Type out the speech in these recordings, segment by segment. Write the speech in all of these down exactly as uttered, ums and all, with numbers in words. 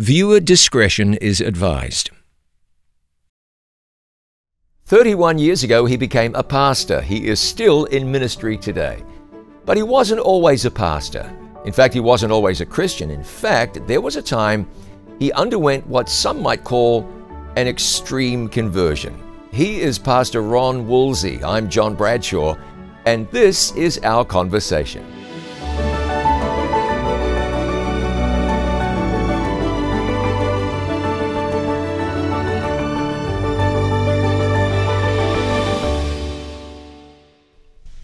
Viewer discretion is advised. thirty-one years ago, he became a pastor. He is still in ministry today. But he wasn't always a pastor. In fact, he wasn't always a Christian. In fact, there was a time he underwent what some might call an extreme conversion. He is Pastor Ron Woolsey. I'm John Bradshaw, and this is our conversation.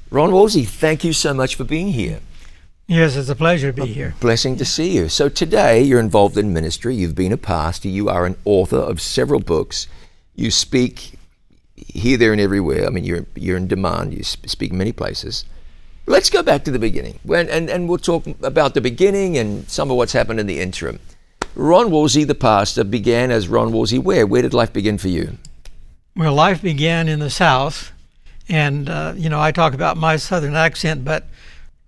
Ron Woolsey, thank you so much for being here. Yes, it's a pleasure to be here. A blessing to see you. So today you're involved in ministry, you've been a pastor, you are an author of several books, you speak here, there and everywhere. I mean, you're, you're in demand, you speak in many places. Let's go back to the beginning, and, and, and we'll talk about the beginning and some of what's happened in the interim. Ron Woolsey, the pastor, began as Ron Woolsey where? Where did life begin for you? Well, life began in the South, and uh, you know, I talk about my Southern accent, but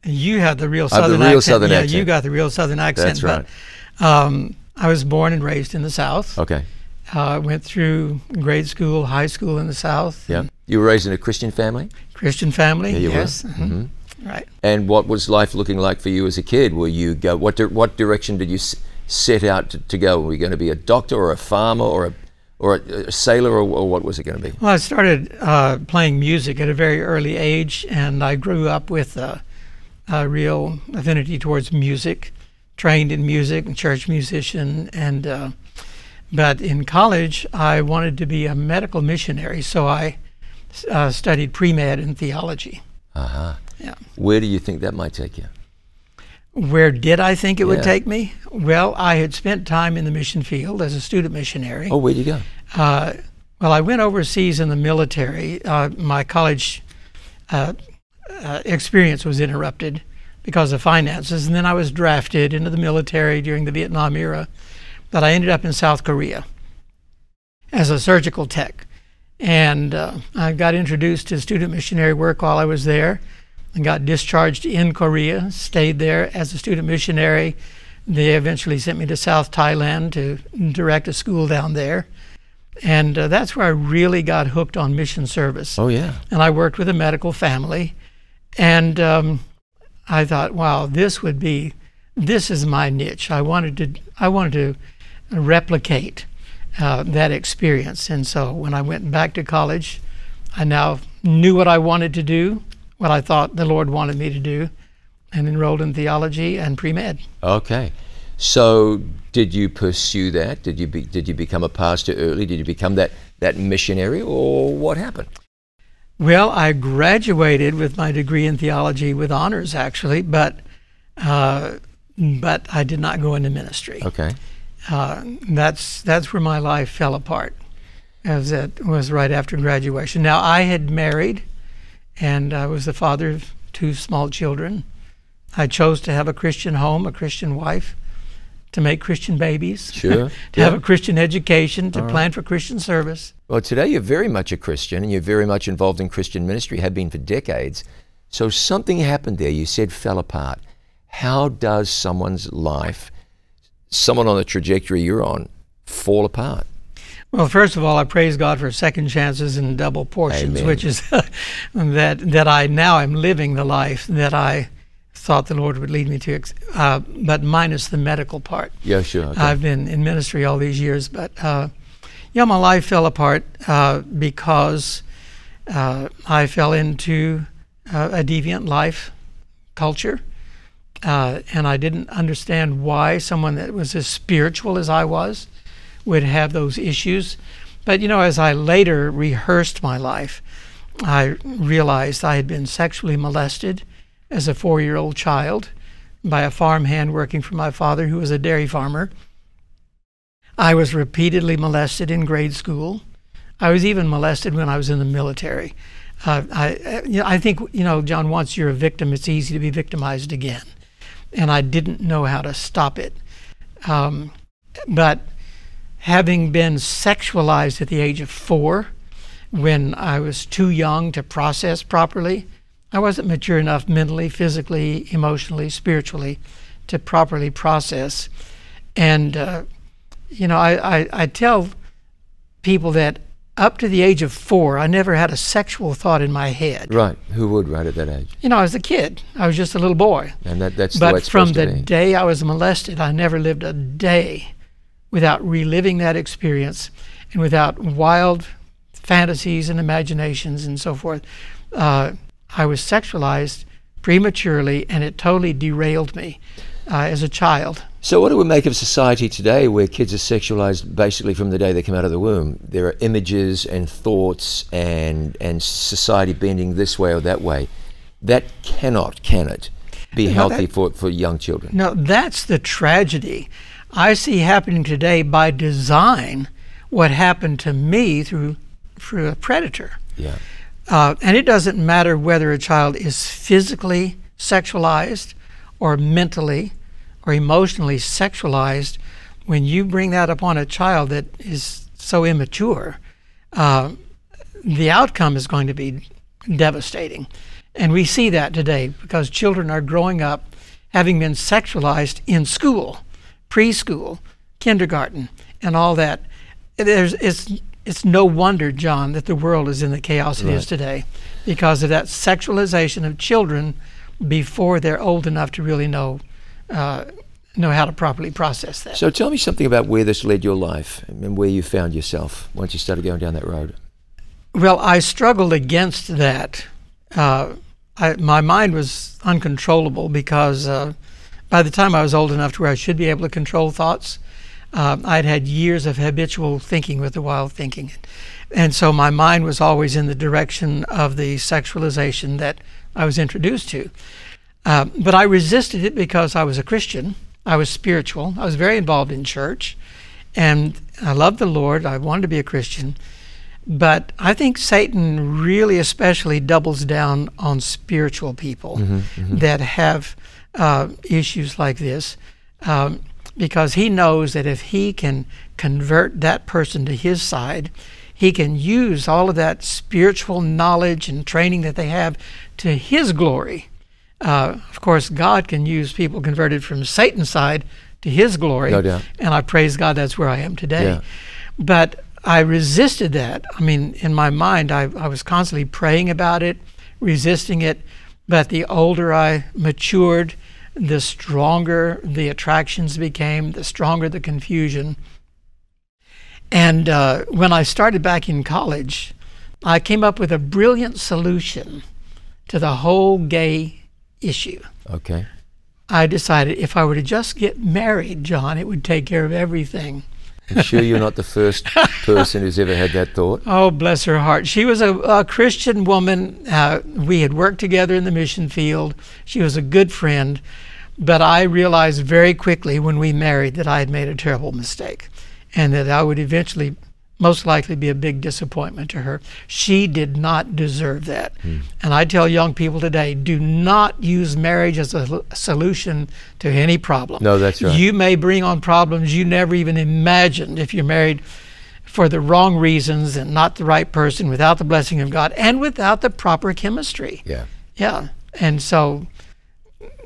you have the real Southern, the real accent. Southern yeah, accent. You got the real Southern accent. That's right. But, um, I was born and raised in the South. Okay. I uh, went through grade school, high school in the South. Yeah. You were raised in a Christian family? Christian family, yeah, you yes. Were. Mm -hmm. Mm -hmm. Right. And what was life looking like for you as a kid? Were you go, what, di what direction did you s set out to, to go? Were you going to be a doctor or a farmer or a, or a, a sailor, or, or what was it going to be? Well, I started uh, playing music at a very early age, and I grew up with Uh, a real affinity towards music, trained in music and church musician. And uh, but in college I wanted to be a medical missionary, so I uh, studied pre-med and theology. Uh-huh. Yeah. Where do you think that might take you? Where did I think it yeah. would take me? Well, I had spent time in the mission field as a student missionary. Oh, where'd you go? Uh, well, I went overseas in the military. Uh, my college uh, Uh, experience was interrupted because of finances, and then I was drafted into the military during the Vietnam era, but I ended up in South Korea as a surgical tech, and uh, I got introduced to student missionary work while I was there and got discharged in Korea, stayed there as a student missionary. They eventually sent me to South Thailand to direct a school down there. And uh, that's where I really got hooked on mission service. Oh yeah. And I worked with a medical family. And um, I thought, wow, this would be, this is my niche. I wanted to, I wanted to replicate uh, that experience. And so when I went back to college, I now knew what I wanted to do, what I thought the Lord wanted me to do, and enrolled in theology and pre-med. Okay. So did you pursue that? Did you be, did you become a pastor early? Did you become that, that missionary, or what happened? Well, I graduated with my degree in theology with honors, actually, but uh, but I did not go into ministry. Okay, uh, that's that's where my life fell apart, as it was right after graduation. Now I had married, and I was the father of two small children. I chose to have a Christian home, a Christian wife, to make Christian babies, sure. to yeah. have a Christian education, to All plan right. for Christian service. Well, today you're very much a Christian, and you're very much involved in Christian ministry, have been for decades. So something happened there, you said fell apart. How does someone's life, someone on the trajectory you're on, fall apart? Well, first of all, I praise God for second chances and double portions, Amen. Which is that, that I now am living the life that I thought the Lord would lead me to, uh, but minus the medical part. Yeah, sure. Okay. I've been in ministry all these years, but uh, yeah, my life fell apart uh, because uh, I fell into uh, a deviant life culture, uh, and I didn't understand why someone that was as spiritual as I was would have those issues. But you know, as I later rehearsed my life, I realized I had been sexually molested as a four-year-old child by a farmhand working for my father, who was a dairy farmer. I was repeatedly molested in grade school. I was even molested when I was in the military. Uh, I, I think, you know, John, once you're a victim, it's easy to be victimized again. And I didn't know how to stop it. Um, but having been sexualized at the age of four, when I was too young to process properly, I wasn't mature enough mentally, physically, emotionally, spiritually to properly process. And uh, you know, I, I, I tell people that up to the age of four, I never had a sexual thought in my head. Right. Who would, right at that age? You know, I was a kid. I was just a little boy. And that, that's but the way it's supposed to be. But from the day I was molested, I never lived a day without reliving that experience and without wild fantasies and imaginations and so forth. Uh, I was sexualized prematurely, and it totally derailed me uh, as a child. So what do we make of society today where kids are sexualized basically from the day they come out of the womb? There are images and thoughts and, and society bending this way or that way. That cannot, can it, be healthy that, for, for young children? No, that's the tragedy I see happening today by design, what happened to me through, through a predator. Yeah. Uh, and it doesn't matter whether a child is physically sexualized or mentally or emotionally sexualized. When you bring that upon a child that is so immature, uh, the outcome is going to be devastating. And we see that today because children are growing up having been sexualized in school, preschool, kindergarten, and all that. There's, it's, it's no wonder, John, that the world is in the chaos it is today because of that sexualization of children before they're old enough to really know uh, know how to properly process that. So tell me something about where this led your life and where you found yourself once you started going down that road. Well, I struggled against that. Uh, I, my mind was uncontrollable because uh, by the time I was old enough to where I should be able to control thoughts, Uh, I'd had years of habitual thinking with the wild thinking. And so my mind was always in the direction of the sexualization that I was introduced to. Uh, but I resisted it because I was a Christian. I was spiritual. I was very involved in church. And I loved the Lord. I wanted to be a Christian. But I think Satan really especially doubles down on spiritual people mm-hmm, mm-hmm. that have uh, issues like this. Um, because he knows that if he can convert that person to his side, he can use all of that spiritual knowledge and training that they have to his glory. Uh, of course, God can use people converted from Satan's side to his glory. No doubt. And I praise God that's where I am today. Yeah. But I resisted that. I mean, in my mind, I, I was constantly praying about it, resisting it. But the older I matured, the stronger the attractions became, the stronger the confusion. And uh, when I started back in college, I came up with a brilliant solution to the whole gay issue. Okay. I decided if I were to just get married, John, it would take care of everything. I'm sure you're not the first person who's ever had that thought. Oh, bless her heart. She was a, a Christian woman. Uh, we had worked together in the mission field. She was a good friend. But I realized very quickly when we married that I had made a terrible mistake and that I would eventually most likely be a big disappointment to her. She did not deserve that. Mm. And I tell young people today, do not use marriage as a solution to any problem. No, that's right. You may bring on problems you never even imagined if you're married for the wrong reasons and not the right person, without the blessing of God and without the proper chemistry. Yeah. Yeah. And so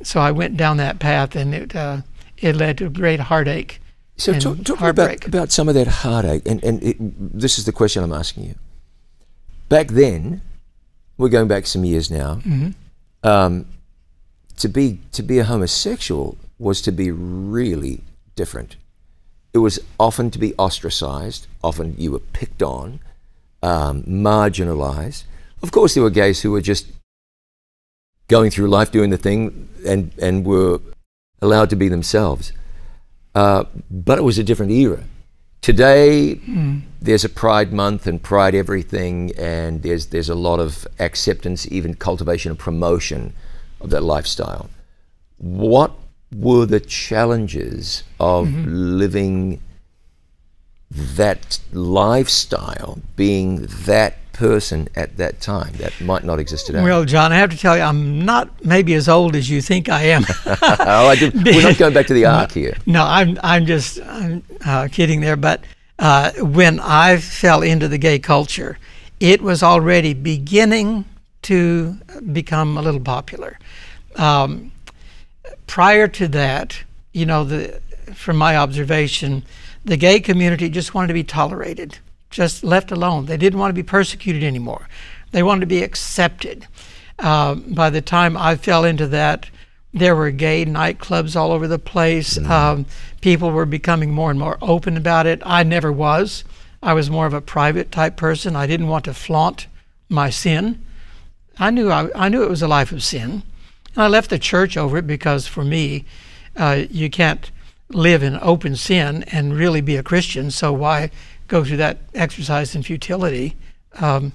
so I went down that path, and it, uh, it led to great heartache. So talk, talk about, about some of that heartache, and, and it, this is the question I'm asking you. Back then, we're going back some years now, mm-hmm. um, to, be, to be a homosexual was to be really different. It was often to be ostracized, often you were picked on, um, marginalized. Of course there were gays who were just going through life doing the thing and, and were allowed to be themselves. Uh, but it was a different era. Today, mm. there's a Pride Month and Pride everything, and there's, there's a lot of acceptance, even cultivation and promotion of that lifestyle. What were the challenges of mm-hmm. living that lifestyle, being that person at that time that might not exist today? Well, John, I have to tell you, I'm not maybe as old as you think I am. Oh, I did. We're not going back to the ark no, here. No, I'm, I'm just I'm, uh, kidding there. But uh, when I fell into the gay culture, it was already beginning to become a little popular. Um, prior to that, you know, the, from my observation, the gay community just wanted to be tolerated, just left alone. They didn't want to be persecuted anymore. They wanted to be accepted. Uh, by the time I fell into that, there were gay nightclubs all over the place. Mm-hmm. Um, people were becoming more and more open about it. I never was. I was more of a private type person. I didn't want to flaunt my sin. I knew I, I knew it was a life of sin. And I left the church over it because for me, uh, you can't live in open sin and really be a Christian. So why go through that exercise in futility? Um,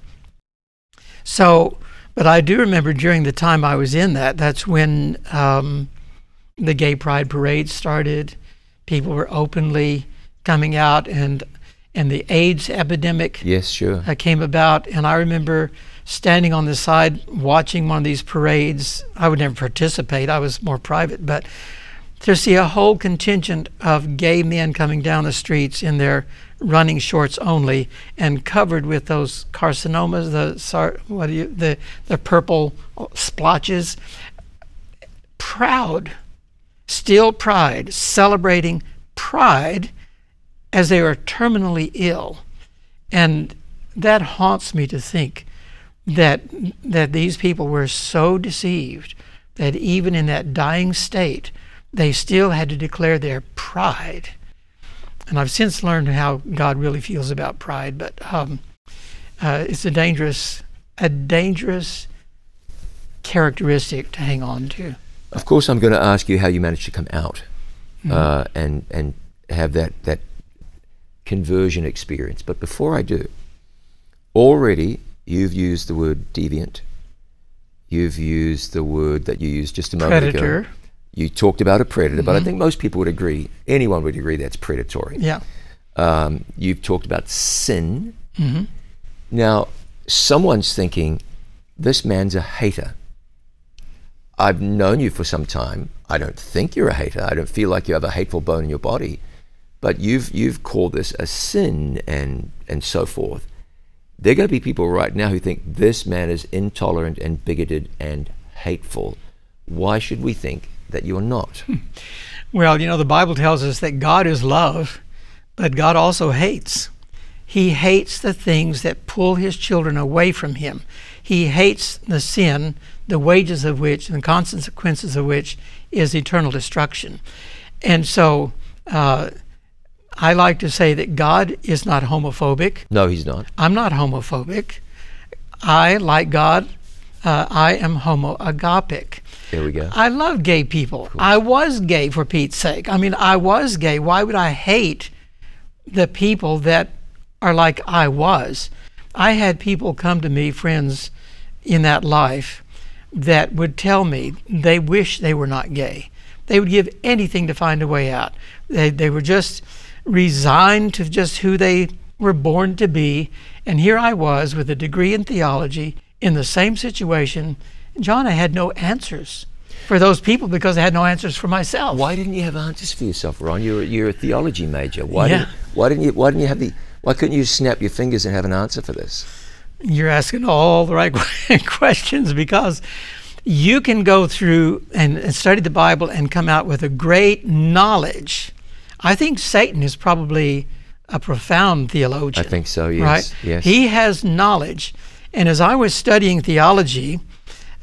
so, but I do remember during the time I was in that, that's when um, the gay pride parade started. People were openly coming out, and and the AIDS epidemic yes, sure. came about. And I remember standing on the side watching one of these parades. I would never participate. I was more private, but to see a whole contingent of gay men coming down the streets in their running shorts only and covered with those carcinomas, the what do you the the purple splotches, proud, still pride, celebrating pride as they were terminally ill. And that haunts me to think that that these people were so deceived that even in that dying state they still had to declare their pride. And I've since learned how God really feels about pride, but um, uh, it's a dangerous, a dangerous characteristic to hang on to. Of course, I'm going to ask you how you managed to come out mm-hmm. uh, and, and have that, that conversion experience. But before I do, already you've used the word deviant. You've used the word that you used just a moment ago. Predator. You talked about a predator, mm-hmm. but I think most people would agree, anyone would agree that's predatory. Yeah. Um, you've talked about sin. Mm-hmm. Now, someone's thinking, this man's a hater. I've known you for some time. I don't think you're a hater. I don't feel like you have a hateful bone in your body, but you've, you've called this a sin and, and so forth. There are going to be people right now who think this man is intolerant and bigoted and hateful. Why should we think that you are not? Well, you know, the Bible tells us that God is love, but God also hates. He hates the things that pull his children away from him. He hates the sin, the wages of which and the consequences of which is eternal destruction. And so uh, I like to say that God is not homophobic. No, he's not. I'm not homophobic. I, like God, uh, I am homoagapic. There we go. I love gay people. I was gay, for Pete's sake. I mean, I was gay. Why would I hate the people that are like I was? I had people come to me, friends in that life, that would tell me they wish they were not gay. They would give anything to find a way out. They, they were just resigned to just who they were born to be. And here I was with a degree in theology in the same situation. John, I had no answers for those people because I had no answers for myself. Why didn't you have answers for yourself, Ron? You're, you're a theology major. Why, yeah. didn't, why, didn't you, why didn't you have the, why couldn't you snap your fingers and have an answer for this? You're asking all the right questions, because you can go through and, and study the Bible and come out with a great knowledge. I think Satan is probably a profound theologian. I think so, yes. Right? Yes. He has knowledge. And as I was studying theology,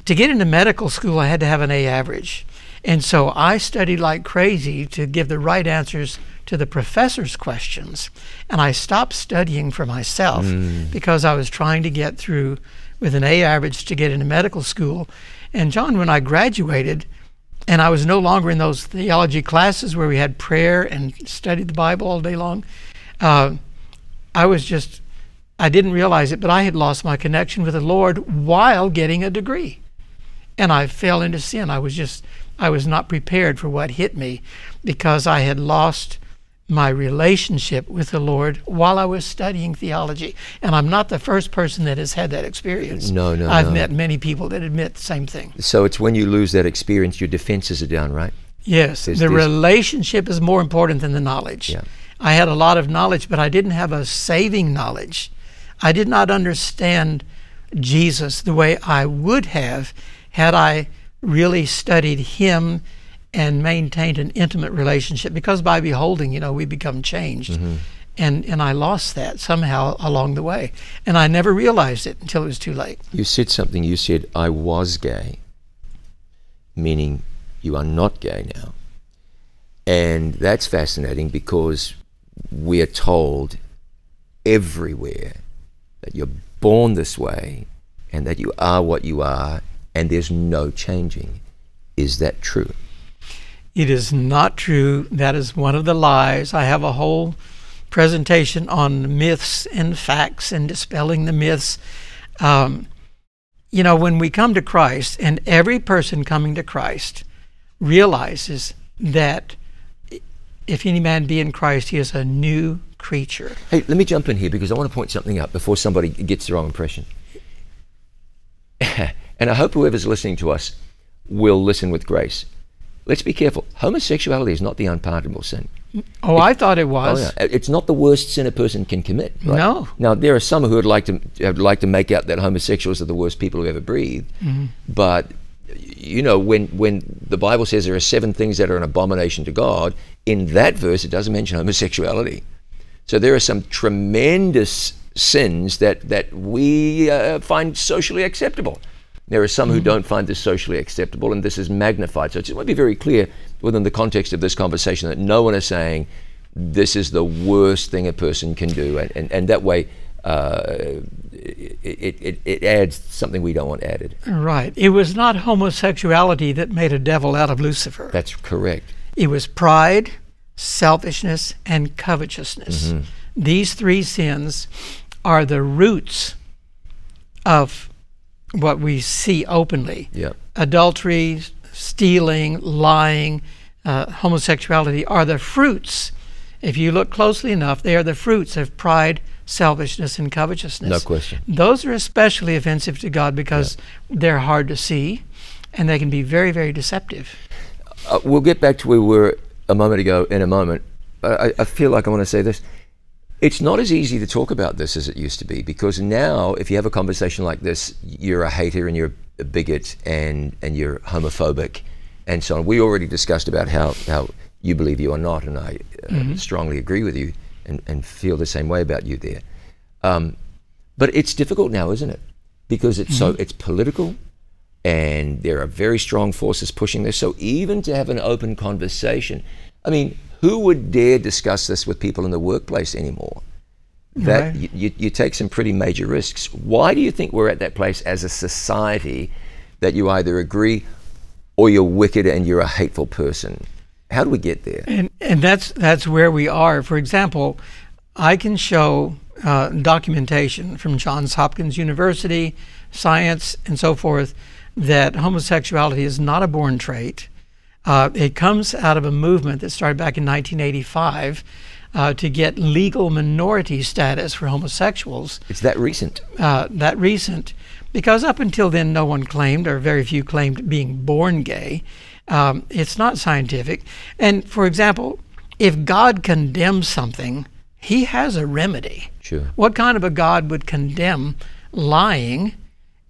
to get into medical school, I had to have an A average. And so I studied like crazy to give the right answers to the professor's questions. And I stopped studying for myself mm. because I was trying to get through with an A average to get into medical school. And John, when I graduated, and I was no longer in those theology classes where we had prayer and studied the Bible all day long, uh, I was just, I didn't realize it, but I had lost my connection with the Lord while getting a degree. And I fell into sin. I was just, I was not prepared for what hit me, because I had lost my relationship with the Lord while I was studying theology. And I'm not the first person that has had that experience. No, no, I've no. met many people that admit the same thing. So it's when you lose that experience, your defenses are down, right? Yes, there's, the there's... relationship is more important than the knowledge. Yeah. I had a lot of knowledge, but I didn't have a saving knowledge. I did not understand Jesus the way I would have had I really studied him and maintained an intimate relationship, because by beholding, you know, we become changed. Mm-hmm. And, and I lost that somehow along the way. And I never realized it until it was too late. You said something. You said, I was gay, meaning you are not gay now. And that's fascinating, because we are told everywhere that you're born this way and that you are what you are and there's no changing. Is that true? It is not true. That is one of the lies. I have a whole presentation on myths and facts and dispelling the myths. Um, you know, when we come to Christ, and every person coming to Christ realizes that if any man be in Christ, he is a new creature. Hey, let me jump in here, because I want to point something up before somebody gets the wrong impression. And I hope whoever's listening to us will listen with grace. Let's be careful. Homosexuality is not the unpardonable sin. Oh, it, I thought it was. Oh, yeah. It's not the worst sin a person can commit. Right? No. Now, there are some who would like to would like to make out that homosexuals are the worst people who ever breathed. Mm-hmm. But you know, when when the Bible says there are seven things that are an abomination to God, in that verse it doesn't mention homosexuality. So there are some tremendous sins that that we uh, find socially acceptable. There are some who don't find this socially acceptable, and this is magnified. So I just want to be very clear within the context of this conversation that no one is saying this is the worst thing a person can do, and, and, and that way uh, it, it, it adds something we don't want added. Right. It was not homosexuality that made a devil out of Lucifer. That's correct. It was pride, selfishness, and covetousness. Mm-hmm. These three sins are the roots of what we see openly. Yep. Adultery, stealing, lying, uh, homosexuality are the fruits. If you look closely enough, they are the fruits of pride, selfishness, and covetousness. No question. Those are especially offensive to God because yep. they're hard to see, and they can be very, very deceptive. Uh, we'll get back to where we were a moment ago in a moment. I, I feel like I want to say this. It's not as easy to talk about this as it used to be, because now if you have a conversation like this, you're a hater and you're a bigot and, and you're homophobic and so on. We already discussed about how, how you believe you are not, and I uh, mm-hmm. strongly agree with you and, and feel the same way about you there. Um, but it's difficult now, isn't it? Because it's, mm-hmm. so, it's political and there are very strong forces pushing this. So even to have an open conversation, I mean, who would dare discuss this with people in the workplace anymore? That right. you, you take some pretty major risks. Why do you think we're at that place as a society that you either agree or you're wicked and you're a hateful person? How do we get there? And, and that's, that's where we are. For example, I can show uh, documentation from Johns Hopkins University, science and so forth, that homosexuality is not a born trait. Uh, it comes out of a movement that started back in nineteen eighty-five uh, to get legal minority status for homosexuals. It's that recent. Uh, that recent, because up until then no one claimed, or very few claimed, being born gay. Um, it's not scientific. And for example, if God condemns something, he has a remedy. Sure. What kind of a God would condemn lying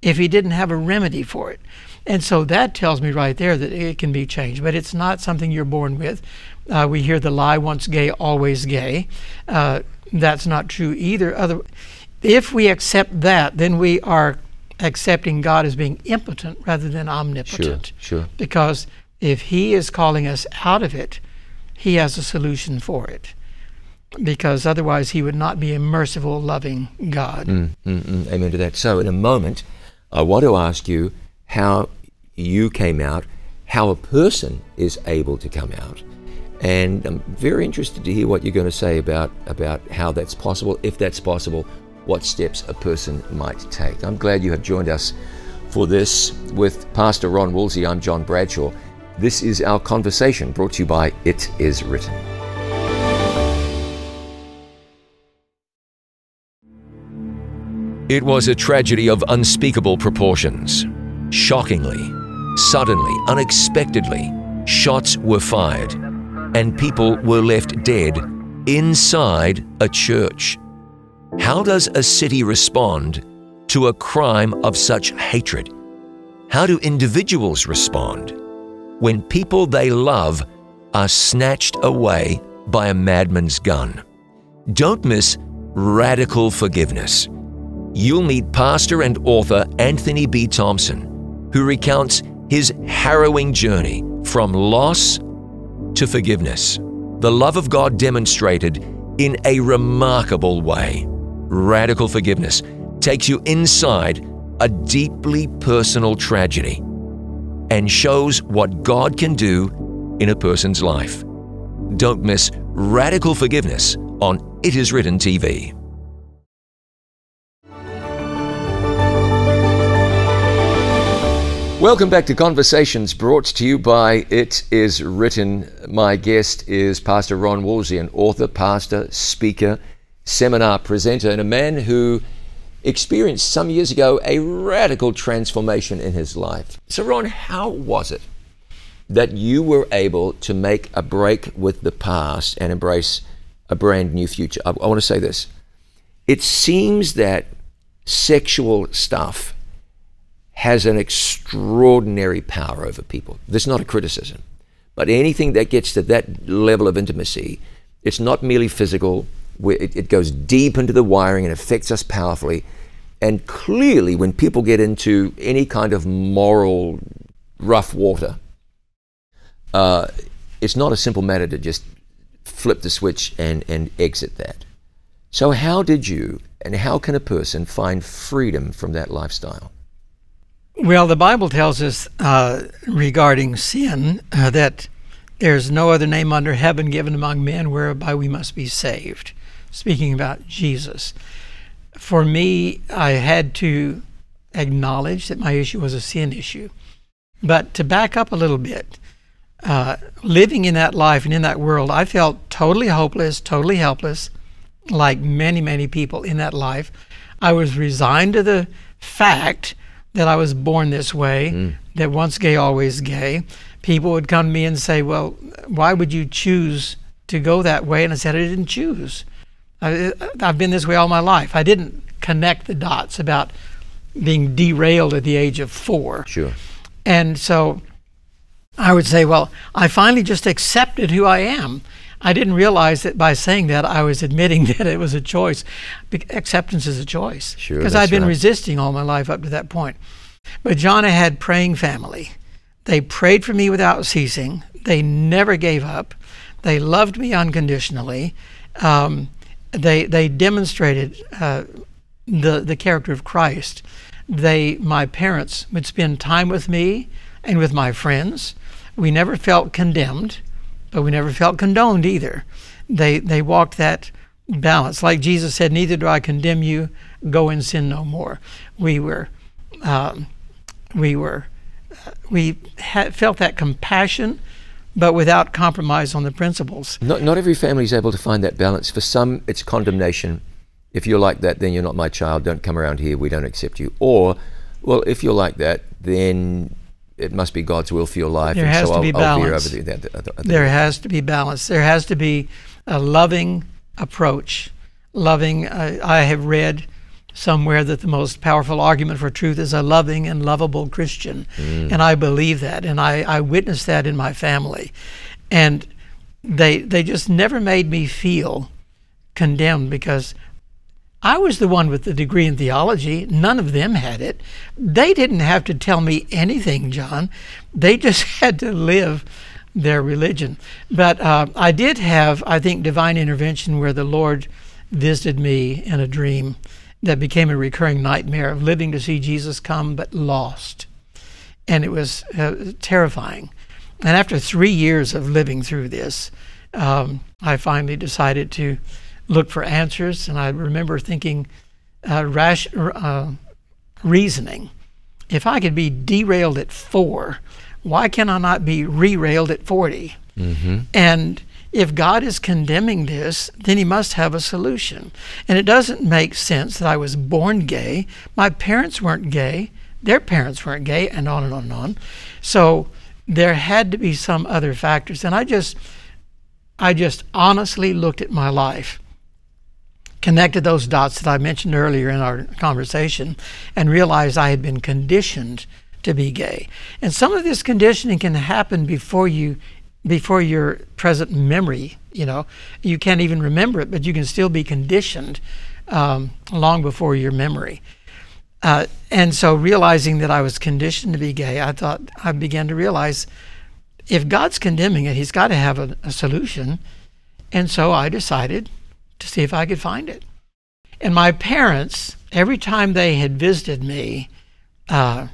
if he didn't have a remedy for it? And so that tells me right there that it can be changed, but it's not something you're born with. Uh, we hear the lie, once gay, always gay. Uh, that's not true either. Other, if we accept that, then we are accepting God as being impotent rather than omnipotent. Sure, sure. Because if he is calling us out of it, he has a solution for it. Because otherwise he would not be a merciful, loving God. Mm, mm, mm, amen to that. So in a moment, I want to ask you how you came out, how a person is able to come out. And I'm very interested to hear what you're going to say about, about how that's possible, if that's possible, what steps a person might take. I'm glad you have joined us for this. With Pastor Ron Woolsey, I'm John Bradshaw. This is our conversation, brought to you by It Is Written. It was a tragedy of unspeakable proportions. Shockingly, suddenly, unexpectedly, shots were fired and people were left dead inside a church. How does a city respond to a crime of such hatred? How do individuals respond? when people they love are snatched away by a madman's gun. Don't miss Radical Forgiveness. You'll meet pastor and author Anthony B. Thompson, who recounts his harrowing journey from loss to forgiveness. The love of God demonstrated in a remarkable way. Radical Forgiveness takes you inside a deeply personal tragedy and shows what God can do in a person's life. Don't miss Radical Forgiveness on It Is Written T V. Welcome back to Conversations, brought to you by It Is Written. My guest is Pastor Ron Woolsey, an author, pastor, speaker, seminar presenter, and a man who experienced some years ago a radical transformation in his life. So Ron, how was it that you were able to make a break with the past and embrace a brand new future? I, I want to say this. It seems that sexual stuff has an extraordinary power over people. That's not a criticism, but anything that gets to that level of intimacy, it's not merely physical. It, it goes deep into the wiring and affects us powerfully. And clearly, when people get into any kind of moral rough water, uh, it's not a simple matter to just flip the switch and, and exit that. So how did you, and how can a person find freedom from that lifestyle? Well, the Bible tells us uh, regarding sin uh, that there's no other name under heaven given among men whereby we must be saved, speaking about Jesus. For me, I had to acknowledge that my issue was a sin issue. But to back up a little bit, uh, living in that life and in that world, I felt totally hopeless, totally helpless, like many, many people in that life. I was resigned to the fact that I was born this way, mm. that once gay, always gay. People would come to me and say, well, why would you choose to go that way? And I said, I didn't choose. I, I've been this way all my life. I didn't connect the dots about being derailed at the age of four. Sure. And so I would say, well, I finally just accepted who I am. I didn't realize that by saying that, I was admitting that it was a choice. Acceptance is a choice. Sure, because I'd been right. resisting all my life up to that point. But John, I had praying family. They prayed for me without ceasing. They never gave up. They loved me unconditionally. Um, they they demonstrated uh, the the character of Christ. They my parents would spend time with me and with my friends. We never felt condemned, but we never felt condoned either. They they walked that balance. Like Jesus said, neither do I condemn you, go and sin no more. We were, um, we were, uh, we had, felt that compassion, but without compromise on the principles. Not, not every family is able to find that balance. For some, it's condemnation. If you're like that, then you're not my child. Don't come around here, we don't accept you. Or, well, if you're like that, then it must be God's will for your life. There has to be balance. There has to be balance. There has to be a loving approach. Loving, uh, I have read somewhere that the most powerful argument for truth is a loving and lovable Christian. Mm. And I believe that. And I, I witnessed that in my family. And they, they just never made me feel condemned, because I was the one with the degree in theology. None of them had it. They didn't have to tell me anything, John. They just had to live their religion. But uh, I did have, I think, divine intervention, where the Lord visited me in a dream that became a recurring nightmare of living to see Jesus come, but lost. And it was uh, terrifying. And after three years of living through this, um, I finally decided to look for answers. And I remember thinking, uh, rash, uh, reasoning, if I could be derailed at four, why can I not be re-railed at forty? Mm-hmm. And if God is condemning this, then he must have a solution. And it doesn't make sense that I was born gay. My parents weren't gay. Their parents weren't gay, and on and on and on. So there had to be some other factors. And I just, I just honestly looked at my life, connected those dots that I mentioned earlier in our conversation, and realized I had been conditioned to be gay. And some of this conditioning can happen before you, before your present memory. You know, you can't even remember it, but you can still be conditioned um, long before your memory. Uh, and so realizing that I was conditioned to be gay, I thought, I began to realize if God's condemning it, he's got to have a, a solution. And so I decided to see if I could find it. And my parents, every time they had visited me, uh,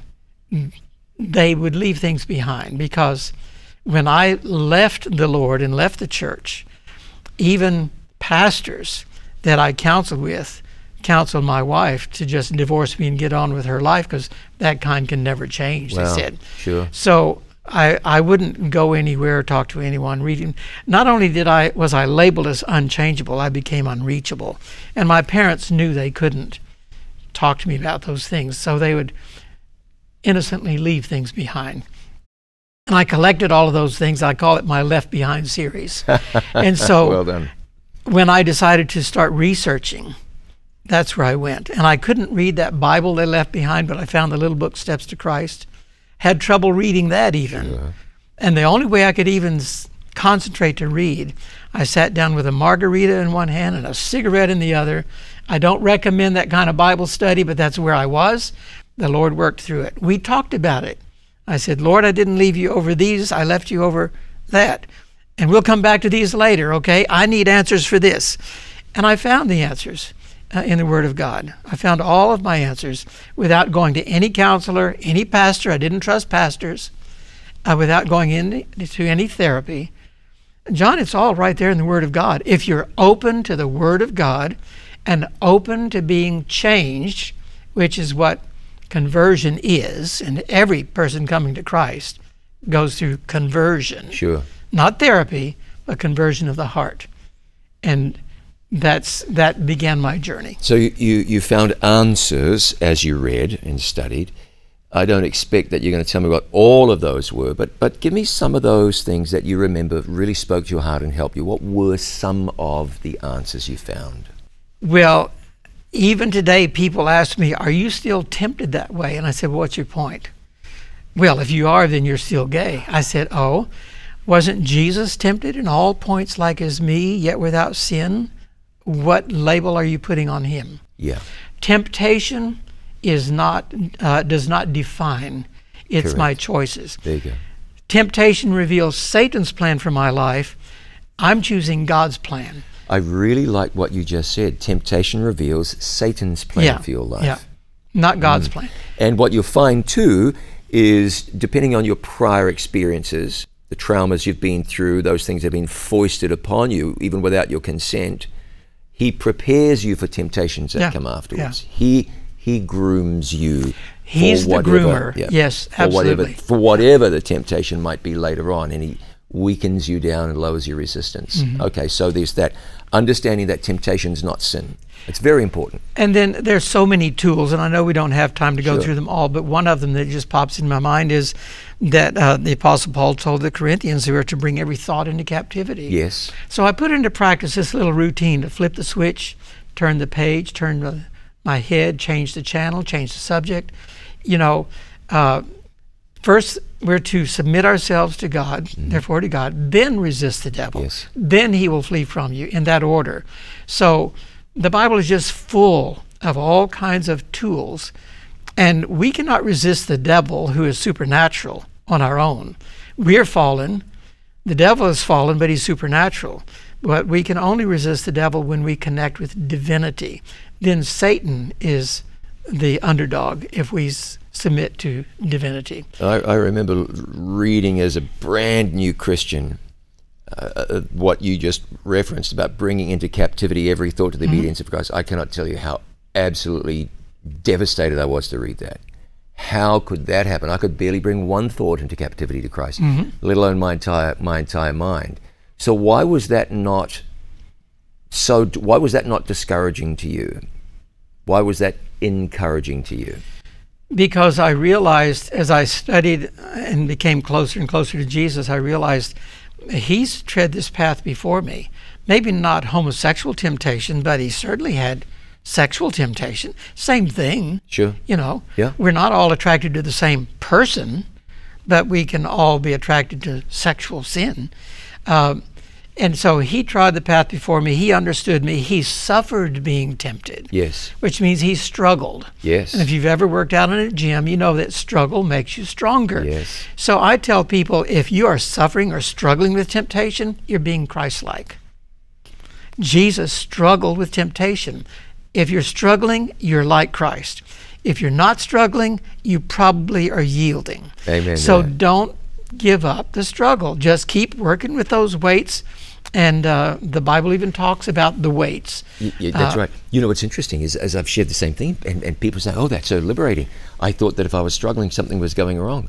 they would leave things behind, because when I left the Lord and left the church, even pastors that I counseled with counseled my wife to just divorce me and get on with her life, because that kind can never change, wow, they said. Sure. So I, I wouldn't go anywhere, talk to anyone, reading. Not only did I was I labeled as unchangeable, I became unreachable. And my parents knew they couldn't talk to me about those things, so they would innocently leave things behind. And I collected all of those things. I call it my Left Behind series. And so well done. When I decided to start researching, that's where I went. And I couldn't read that Bible they left behind, but I found the little book, Steps to Christ. Had trouble reading that even. Yeah. And the only way I could even s concentrate to read, I sat down with a margarita in one hand and a cigarette in the other. I don't recommend that kind of Bible study, but that's where I was. The Lord worked through it. We talked about it. I said, Lord, I didn't leave you over these. I left you over that. And we'll come back to these later, okay? I need answers for this. And I found the answers uh, in the Word of God. I found all of my answers without going to any counselor, any pastor. I didn't trust pastors. Uh, without going into any therapy. John, it's all right there in the Word of God. If you're open to the Word of God and open to being changed, which is what conversion is, and every person coming to Christ goes through conversion. Sure. Not therapy, but conversion of the heart. And that's that began my journey. So you, you, you found answers as you read and studied. I don't expect that you're going to tell me what all of those were, but, but give me some of those things that you remember really spoke to your heart and helped you. What were some of the answers you found? Well, even today, people ask me, are you still tempted that way? And I said, well, what's your point? Well, if you are, then you're still gay. I said, oh, wasn't Jesus tempted in all points like as me, yet without sin? What label are you putting on him? Yeah. Temptation is not, uh, does not define. It's correct. My choices. There you go. Temptation reveals Satan's plan for my life. I'm choosing God's plan. I really like what you just said. Temptation reveals Satan's plan, yeah, for your life. Yeah, not God's mm. plan. And what you'll find too is, depending on your prior experiences, the traumas you've been through, those things have been foisted upon you, even without your consent, he prepares you for temptations that yeah. come afterwards. Yeah. He he grooms you. He's for whatever, the groomer, yeah, yes, absolutely. For whatever, for whatever the temptation might be later on, and he weakens you down and lowers your resistance. Mm-hmm. Okay, so there's that. Understanding that temptation is not sin. It's very important. And then there's so many tools, and I know we don't have time to go sure. through them all, but one of them that just pops in my mind is that uh, the Apostle Paul told the Corinthians they were to bring every thought into captivity. Yes. So I put into practice this little routine to flip the switch, turn the page, turn the, my head, change the channel, change the subject. You know, uh, first we're to submit ourselves to God, mm. therefore to God, then resist the devil. Yes. Then he will flee from you, in that order. So the Bible is just full of all kinds of tools, and we cannot resist the devil, who is supernatural, on our own. We're fallen. The devil is fallen, but he's supernatural. But we can only resist the devil when we connect with divinity. Then Satan is the underdog if we submit to divinity. I, I remember reading as a brand new Christian uh, what you just referenced about bringing into captivity every thought to the mm-hmm. obedience of Christ. I cannot tell you how absolutely devastated I was to read that. How could that happen? I could barely bring one thought into captivity to Christ, mm-hmm. let alone my entire my entire mind. So why was that not so? Why was that not discouraging to you? Why was that encouraging to you? Because I realized, as I studied and became closer and closer to Jesus, I realized he's tread this path before me. Maybe not homosexual temptation, but he certainly had Sexual temptation, same thing. Sure. You know, yeah. We're not all attracted to the same person, but we can all be attracted to sexual sin. Um, and so he trod the path before me. He understood me. He suffered being tempted. Yes. Which means he struggled. Yes. And if you've ever worked out in a gym, you know that struggle makes you stronger. Yes. So I tell people, if you are suffering or struggling with temptation, you're being Christ-like. Jesus struggled with temptation. If you're struggling, you're like Christ. If you're not struggling, you probably are yielding. Amen. So yeah. Don't give up the struggle. Just keep working with those weights. And uh, the Bible even talks about the weights. Yeah, that's uh, right. You know, what's interesting is, as I've shared the same thing, and, and people say, oh, that's so liberating. I thought that if I was struggling, something was going wrong.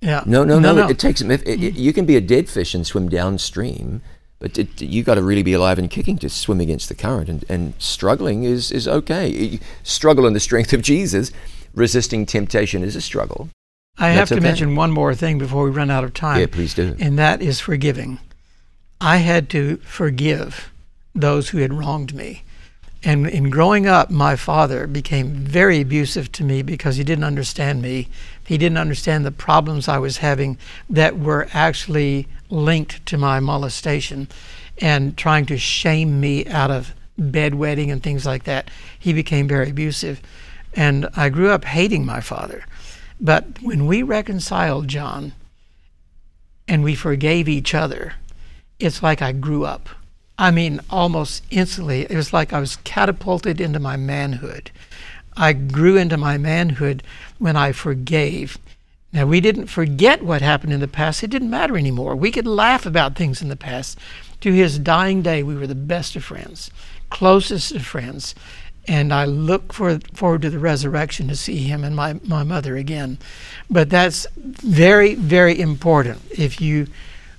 Yeah. No, no, no. no, no. It, it takes, if, it, mm-hmm. you can be a dead fish and swim downstream. But it, you got to really be alive and kicking to swim against the current, and, and struggling is, is okay. You struggle in the strength of Jesus. Resisting temptation is a struggle. I have to okay. mention one more thing before we run out of time. Yeah, please do. And that is forgiving. I had to forgive those who had wronged me. And in growing up, my father became very abusive to me because he didn't understand me. He didn't understand the problems I was having that were actually linked to my molestation, and trying to shame me out of bedwetting and things like that. He became very abusive, and I grew up hating my father. But when we reconciled, John, and we forgave each other, it's like I grew up. I mean, almost instantly. It was like I was catapulted into my manhood. I grew into my manhood when I forgave. Now, we didn't forget what happened in the past. It didn't matter anymore. We could laugh about things in the past. To his dying day, we were the best of friends, closest of friends. And I look for, forward to the resurrection to see him and my, my mother again. But that's very, very important. If you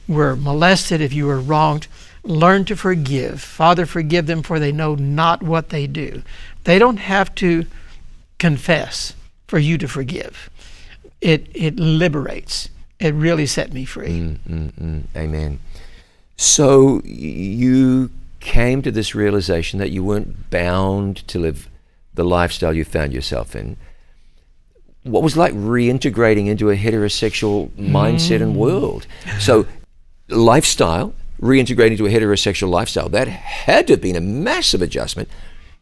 were molested, if you were wronged, learn to forgive. Father, forgive them, for they know not what they do. They don't have to confess for you to forgive. It, it liberates. It really set me free. Mm, mm, mm. Amen. So you came to this realization that you weren't bound to live the lifestyle you found yourself in. What was like reintegrating into a heterosexual mindset mm. and world? So lifestyle, reintegrating into a heterosexual lifestyle, that had to have been a massive adjustment.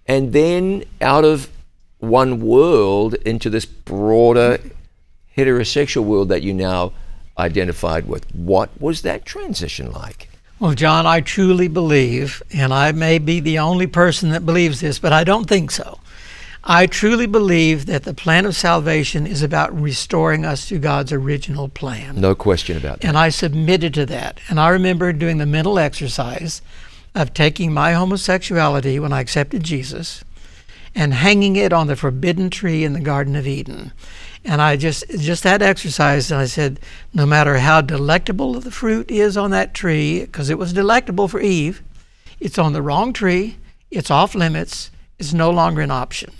And then out of one world into this broader heterosexual world that you now identified with. What was that transition like? Well, John, I truly believe, and I may be the only person that believes this, but I don't think so. I truly believe that the plan of salvation is about restoring us to God's original plan. No question about that. And I submitted to that. And I remember doing the mental exercise of taking my homosexuality when I accepted Jesus and hanging it on the forbidden tree in the Garden of Eden. And I just, just that exercise, and I said, no matter how delectable the fruit is on that tree, because it was delectable for Eve, it's on the wrong tree, it's off limits, it's no longer an option.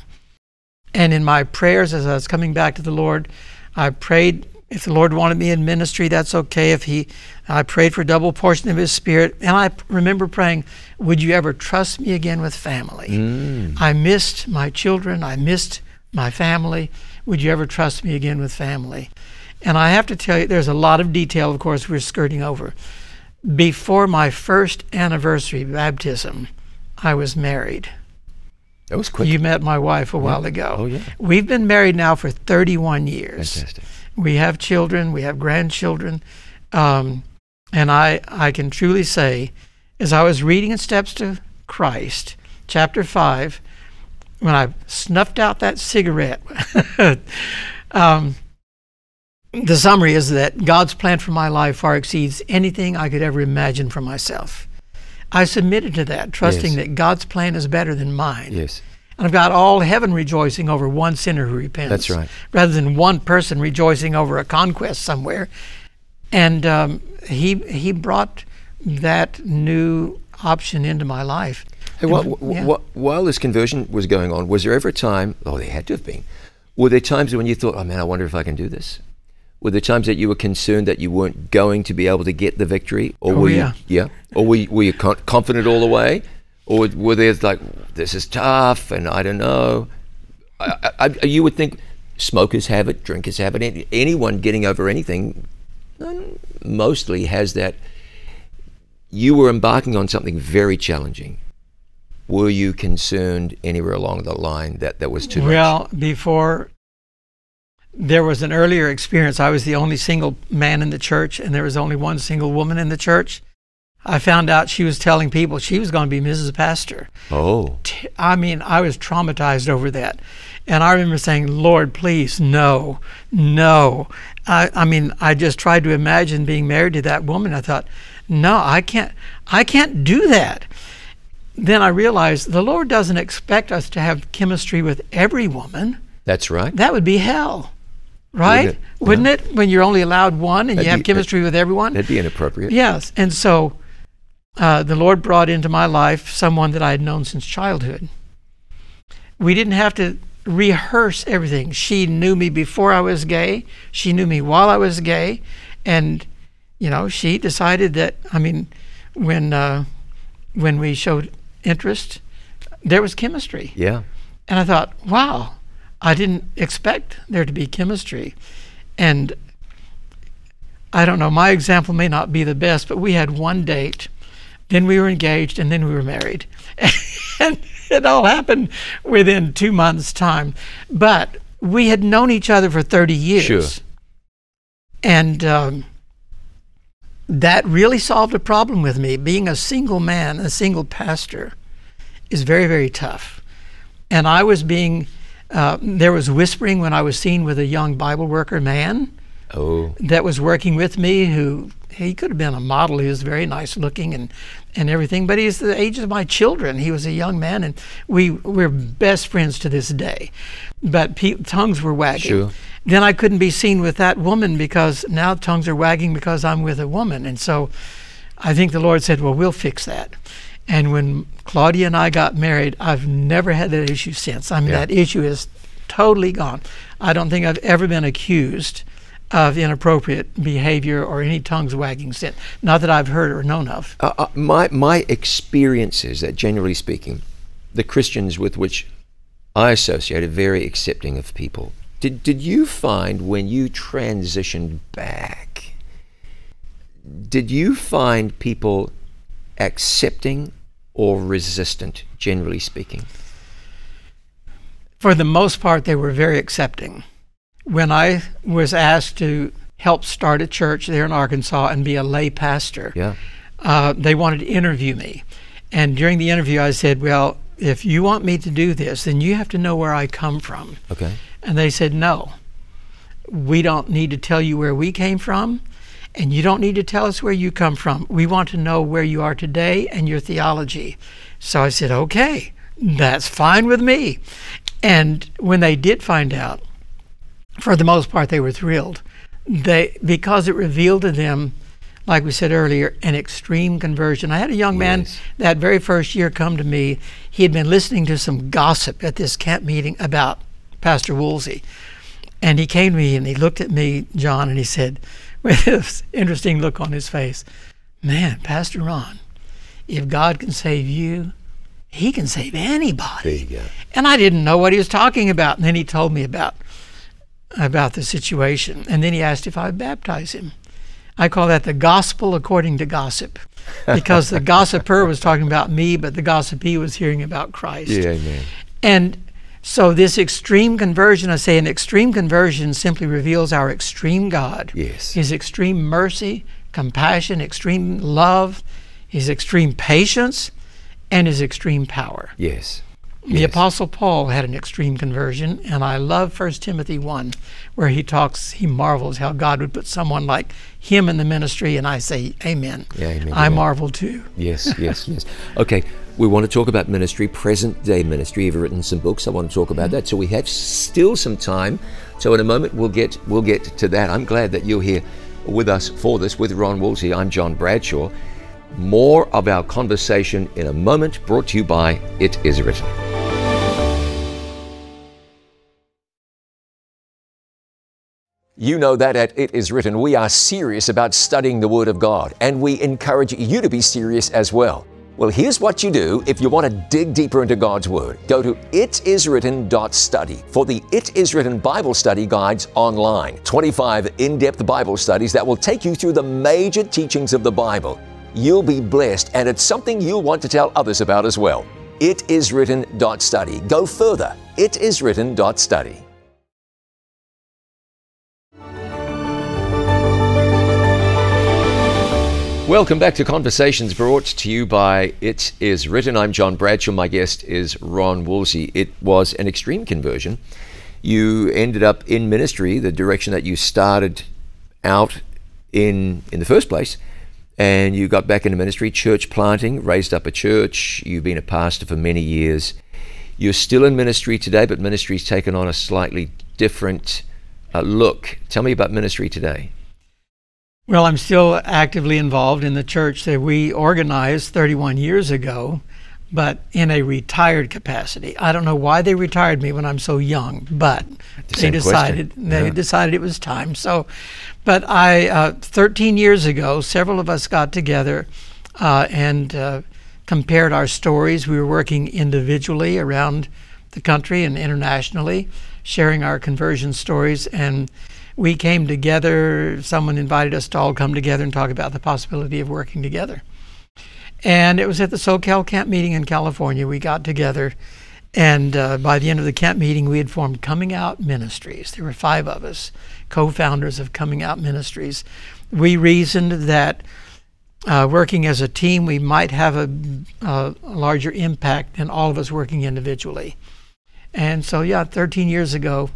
And in my prayers, as I was coming back to the Lord, I prayed, if the Lord wanted me in ministry, that's okay. If he, I prayed for a double portion of his spirit. And I remember praying, would you ever trust me again with family? Mm. I missed my children, I missed my family. Would you ever trust me again with family? And I have to tell you, there's a lot of detail, of course, we're skirting over. Before my first anniversary baptism, I was married. That was quick. You met my wife a while yeah. ago. Oh, yeah. We've been married now for thirty-one years. Fantastic. We have children, we have grandchildren. Um, and I, I can truly say, as I was reading in Steps to Christ, chapter five, when I snuffed out that cigarette, um, the summary is that God's plan for my life far exceeds anything I could ever imagine for myself. I submitted to that, trusting yes. that God's plan is better than mine. Yes. And I've got all heaven rejoicing over one sinner who repents. That's right. Rather than one person rejoicing over a conquest somewhere. And um, he, he brought that new option into my life. Hey, while, yeah. while, while this conversion was going on, was there ever a time, oh, there had to have been, were there times when you thought, oh man, I wonder if I can do this? Were there times that you were concerned that you weren't going to be able to get the victory? Or oh, were yeah. You, yeah. Or were you, were you confident all the way? Or were there like, this is tough and I don't know. I, I, you would think smokers have it, drinkers have it, anyone getting over anything mostly has that. You were embarking on something very challenging. Were you concerned anywhere along the line that that was too much? Well, before, there was an earlier experience. I was the only single man in the church, and there was only one single woman in the church. I found out she was telling people she was going to be Missus Pastor. Oh. I mean, I was traumatized over that. And I remember saying, Lord, please, no, no. I, I mean, I just tried to imagine being married to that woman. I thought, no, I can't, I can't do that. Then I realized the Lord doesn't expect us to have chemistry with every woman. That's right. That would be hell. Right? Wouldn't it? Wouldn't it? When you're only allowed one and that'd you have be, chemistry with everyone? That'd be inappropriate. Yes. And so uh, the Lord brought into my life someone that I had known since childhood. We didn't have to rehearse everything. She knew me before I was gay. She knew me while I was gay. And, you know, she decided that, I mean, when, uh, when we showed interest, there was chemistry. Yeah. And I thought, wow. I didn't expect there to be chemistry. And I don't know, my example may not be the best, but we had one date, then we were engaged, and then we were married. And it all happened within two months' time. But we had known each other for thirty years. Sure. And um, that really solved a problem with me. Being a single man, a single pastor, is very, very tough. And I was being... Uh, there was whispering when I was seen with a young Bible worker man oh. that was working with me who, he could have been a model. He was very nice looking and, and everything, but he's the age of my children. He was a young man, and we, we're best friends to this day. But pe tongues were wagging. Sure. Then I couldn't be seen with that woman because now tongues are wagging because I'm with a woman. And so I think the Lord said, well, we'll fix that. And when Claudia and I got married, I've never had that issue since. I mean, yeah. that issue is totally gone. I don't think I've ever been accused of inappropriate behavior or any tongues wagging sin. Not that I've heard or known of. Uh, uh, my, my experience is that, generally speaking, the Christians with which I associate are very accepting of people. Did, did you find when you transitioned back, did you find people accepting or resistant, generally speaking? For the most part, they were very accepting. When I was asked to help start a church there in Arkansas and be a lay pastor, yeah. uh, they wanted to interview me. And during the interview, I said, well, if you want me to do this, then you have to know where I come from. Okay. And they said, no, we don't need to tell you where we came from. And you don't need to tell us where you come from. We want to know where you are today and your theology. So I said, okay, that's fine with me. And when they did find out, for the most part, they were thrilled. They, because it revealed to them, like we said earlier, an extreme conversion. I had a young man nice. that very first year come to me. He had been listening to some gossip at this camp meeting about Pastor Woolsey. And he came to me and he looked at me, John, and he said, with this interesting look on his face, man, Pastor Ron, if God can save you, he can save anybody. There you go. And I didn't know what he was talking about. And then he told me about, about the situation. And then he asked if I would baptize him. I call that the gospel according to gossip, because the gossiper was talking about me, but the gossipee was hearing about Christ. Yeah, amen. And so this extreme conversion, I say an extreme conversion simply reveals our extreme God. Yes. His extreme mercy, compassion, extreme love, his extreme patience, and his extreme power. Yes. Yes. The Apostle Paul had an extreme conversion, and I love First Timothy one, where he talks, he marvels how God would put someone like him in the ministry, and I say, amen. Yeah, amen. I amen. marvel too. Yes, yes, yes. Okay. We want to talk about ministry, present-day ministry. You've written some books. I want to talk about that. So we have still some time. So in a moment, we'll get, we'll get to that. I'm glad that you're here with us for this. With Ron Woolsey, I'm John Bradshaw. More of our conversation in a moment, brought to you by It Is Written. You know that at It Is Written, we are serious about studying the Word of God, and we encourage you to be serious as well. Well, here's what you do if you want to dig deeper into God's Word. Go to it is written dot study for the It Is Written Bible Study Guides online. twenty-five in-depth Bible studies that will take you through the major teachings of the Bible. You'll be blessed, and it's something you'll want to tell others about as well. it is written dot study. Go further. it is written dot study. Welcome back to Conversations, brought to you by It Is Written. I'm John Bradshaw. My guest is Ron Woolsey. It was an extreme conversion. You ended up in ministry, the direction that you started out in in the first place, and you got back into ministry, church planting, raised up a church. You've been a pastor for many years. You're still in ministry today, but ministry's taken on a slightly different uh, look. Tell me about ministry today. Well, I'm still actively involved in the church that we organized thirty-one years ago, but in a retired capacity. I don't know why they retired me when I'm so young, but the they decided question. they yeah. decided it was time. So, but I uh, thirteen years ago, several of us got together uh, and uh, compared our stories. We were working individually around the country and internationally, sharing our conversion stories, and we came together. Someone invited us to all come together and talk about the possibility of working together. And it was at the SoCal camp meeting in California. We got together, and uh, by the end of the camp meeting, we had formed Coming Out Ministries. There were five of us, co-founders of Coming Out Ministries. We reasoned that uh, working as a team, we might have a, a larger impact than all of us working individually. And so, yeah, thirteen years ago,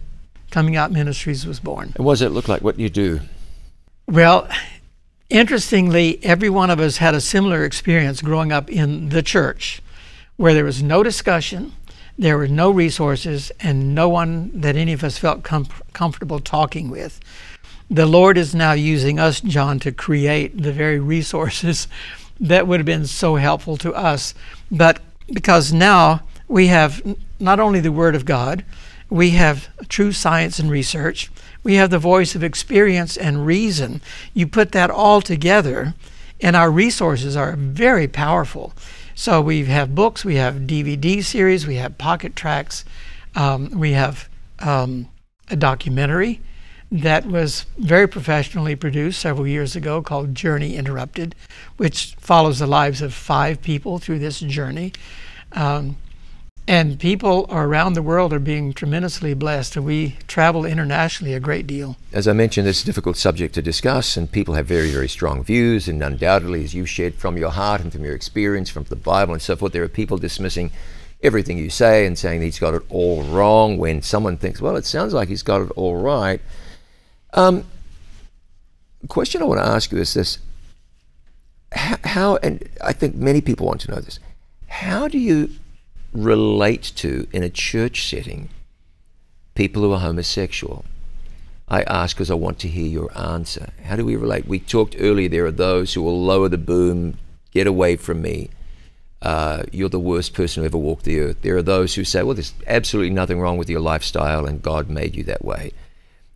Coming Out Ministries was born. And what does it look like? What you do? Well, interestingly, every one of us had a similar experience growing up in the church, where there was no discussion, there were no resources, and no one that any of us felt com comfortable talking with. The Lord is now using us, John, to create the very resources that would have been so helpful to us. But because now we have not only the Word of God, we have true science and research. We have the voice of experience and reason. You put that all together, and our resources are very powerful. So we have books, we have D V D series, we have pocket tracks, um, we have um, a documentary that was very professionally produced several years ago called Journey Interrupted, which follows the lives of five people through this journey. Um, And people around the world are being tremendously blessed, and we travel internationally a great deal. As I mentioned, it's a difficult subject to discuss, and people have very, very strong views, and undoubtedly, as you've shared from your heart and from your experience, from the Bible and so forth, there are people dismissing everything you say and saying that he's got it all wrong, when someone thinks, well, it sounds like he's got it all right. Um, the question I want to ask you is this. How, how, and I think many people want to know this, how do you relate to, in a church setting, people who are homosexual? I ask because I want to hear your answer. How do we relate? We talked earlier, there are those who will lower the boom, get away from me, uh, you're the worst person who ever walked the earth. There are those who say, well, there's absolutely nothing wrong with your lifestyle and God made you that way.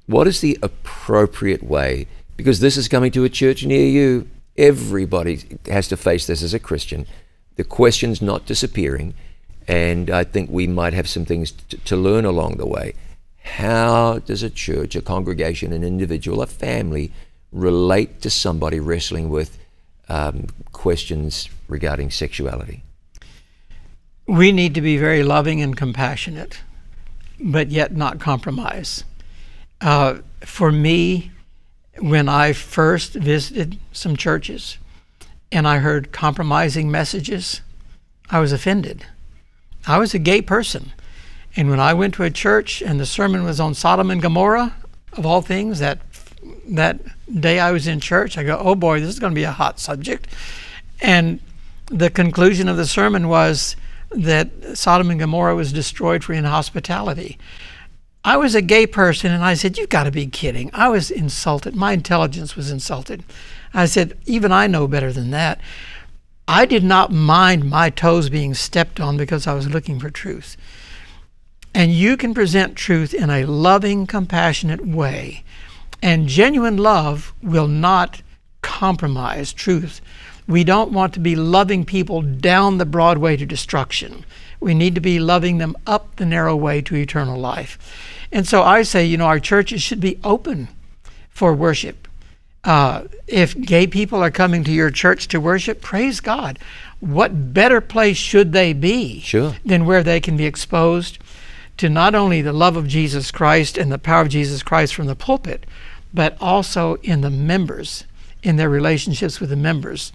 What is the appropriate way? Because this is coming to a church near you. Everybody has to face this as a Christian. The question's not disappearing, and I think we might have some things to, to learn along the way. How does a church, a congregation, an individual, a family relate to somebody wrestling with um, questions regarding sexuality? We need to be very loving and compassionate, but yet not compromise. Uh, for me, when I first visited some churches and I heard compromising messages, I was offended. I was a gay person, and when I went to a church and the sermon was on Sodom and Gomorrah, of all things, that that day I was in church, I go, oh boy, this is going to be a hot subject. And the conclusion of the sermon was that Sodom and Gomorrah was destroyed for inhospitality. I was a gay person, and I said, you've got to be kidding. I was insulted. My intelligence was insulted. I said, even I know better than that. I did not mind my toes being stepped on because I was looking for truth. And you can present truth in a loving, compassionate way. And genuine love will not compromise truth. We don't want to be loving people down the broad way to destruction. We need to be loving them up the narrow way to eternal life. And so I say, you know, our churches should be open for worship. Uh, if gay people are coming to your church to worship, praise God. What better place should they be sure. than where they can be exposed to not only the love of Jesus Christ and the power of Jesus Christ from the pulpit, but also in the members, in their relationships with the members.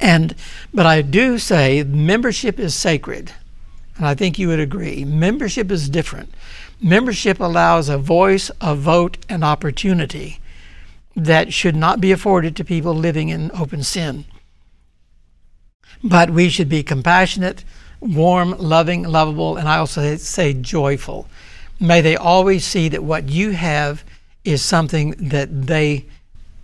And, but I do say membership is sacred. And I think you would agree. Membership is different. Membership allows a voice, a vote, an opportunity that should not be afforded to people living in open sin. But we should be compassionate, warm, loving, lovable, and I also say joyful. May they always see that what you have is something that they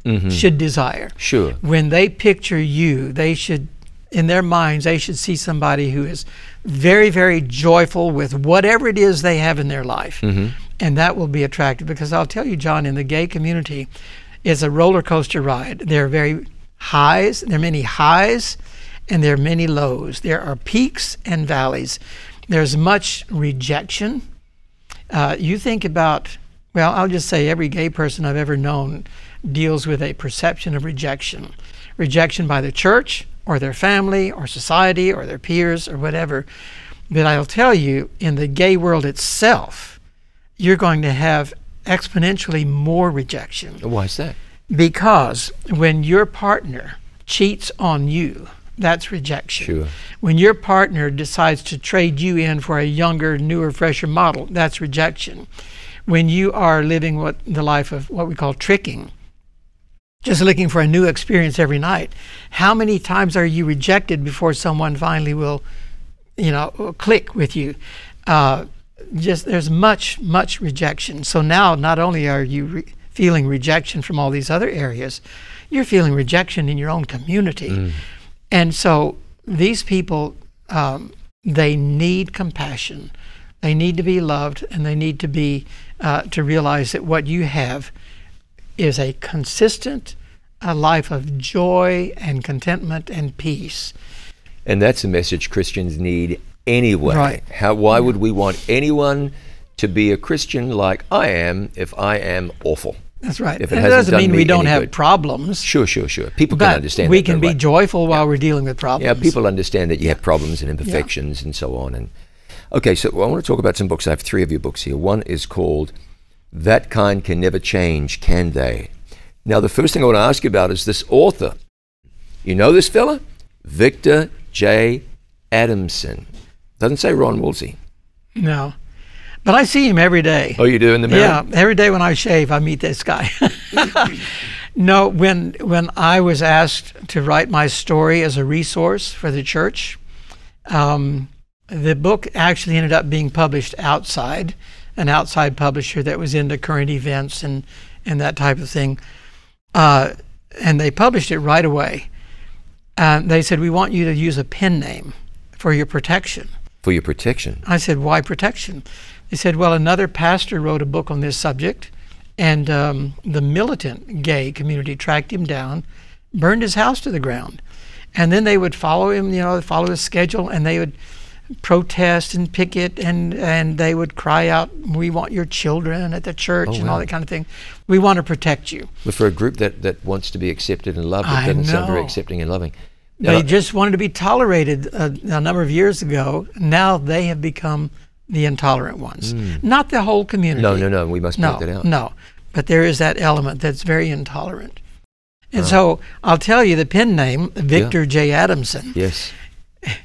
mm-hmm. should desire. Sure. When they picture you, they should, in their minds, they should see somebody who is very, very joyful with whatever it is they have in their life. Mm-hmm. And that will be attractive, because I'll tell you, John, in the gay community, it's a roller coaster ride. There are very highs, there are many highs, and there are many lows. There are peaks and valleys. There's much rejection. Uh, you think about, well, I'll just say every gay person I've ever known deals with a perception of rejection. Rejection by the church, or their family, or society, or their peers, or whatever. But I'll tell you, in the gay world itself, you're going to have exponentially more rejection. Why is that? Because when your partner cheats on you, that's rejection. Sure. When your partner decides to trade you in for a younger, newer, fresher model, that's rejection. When you are living what the life of what we call tricking, just looking for a new experience every night, how many times are you rejected before someone finally will, you know, click with you? Uh, just there's much, much rejection. So now not only are you re feeling rejection from all these other areas, you're feeling rejection in your own community. Mm. And so these people, um, they need compassion. They need to be loved, and they need to be uh, to realize that what you have is a consistent a life of joy and contentment and peace. And that's a message Christians need anyway. Right. How, why would we want anyone to be a Christian like I am if I am awful? That's right. If it and it doesn't mean we don't have good. problems. Sure, sure, sure. People but can understand we that. We can be right. joyful while yeah. we're dealing with problems. Yeah, people understand that you have problems and imperfections yeah. and so on. And okay, so I want to talk about some books. I have three of your books here. One is called That Kind Can Never Change, Can They? Now, the first thing I want to ask you about is this author. You know this fella? Victor J. Adamson. Doesn't say Ron Woolsey. No. But I see him every day. Oh, you do in the mirror? Yeah, every day when I shave, I meet this guy. No, when when I was asked to write my story as a resource for the church, um, the book actually ended up being published outside, an outside publisher that was into current events and, and that type of thing. Uh, and they published it right away. Um, they said, we want you to use a pen name for your protection. For your protection? I said, why protection? He said, well, another pastor wrote a book on this subject, and um, the militant gay community tracked him down, burned his house to the ground. And then they would follow him, you know, follow his schedule, and they would protest and picket, and, and they would cry out, we want your children at the church oh, and wow. all that kind of thing. We want to protect you. But for a group that, that wants to be accepted and loved, that doesn't sound very accepting and loving. They now, just wanted to be tolerated a, a number of years ago. Now they have become the intolerant ones. Mm. Not the whole community. No, no, no, we must point no, that out. No, but there is that element that's very intolerant. And oh. so I'll tell you the pen name, Victor yeah. J. Adamson. Yes.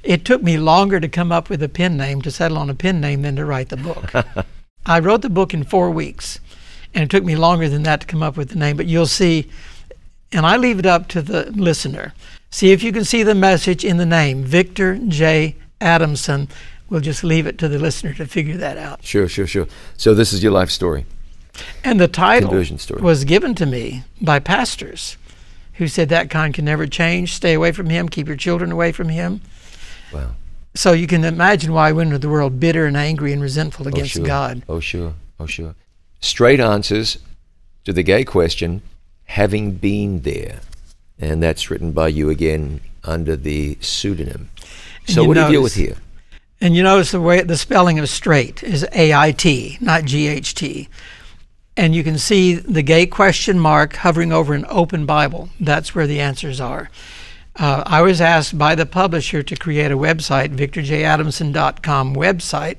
It took me longer to come up with a pen name, to settle on a pen name, than to write the book. I wrote the book in four weeks, and it took me longer than that to come up with the name, but you'll see, and I leave it up to the listener. See if you can see the message in the name, Victor J. Adamson. We'll just leave it to the listener to figure that out. Sure, sure, sure. So this is your life story. And the title Conversion story. was given to me by pastors who said that kind can never change, stay away from him, keep your children away from him. Wow. So you can imagine why I went into the world bitter and angry and resentful against oh, sure. God. Oh, sure, oh, sure. Straight answers to the gay question, having been there. and that's written by you again under the pseudonym. So what do you deal with here? And you notice the way the spelling of straight is A I T, not G H T. And you can see the gay question mark hovering over an open Bible. That's where the answers are. Uh, I was asked by the publisher to create a website, victor j adamson dot com website,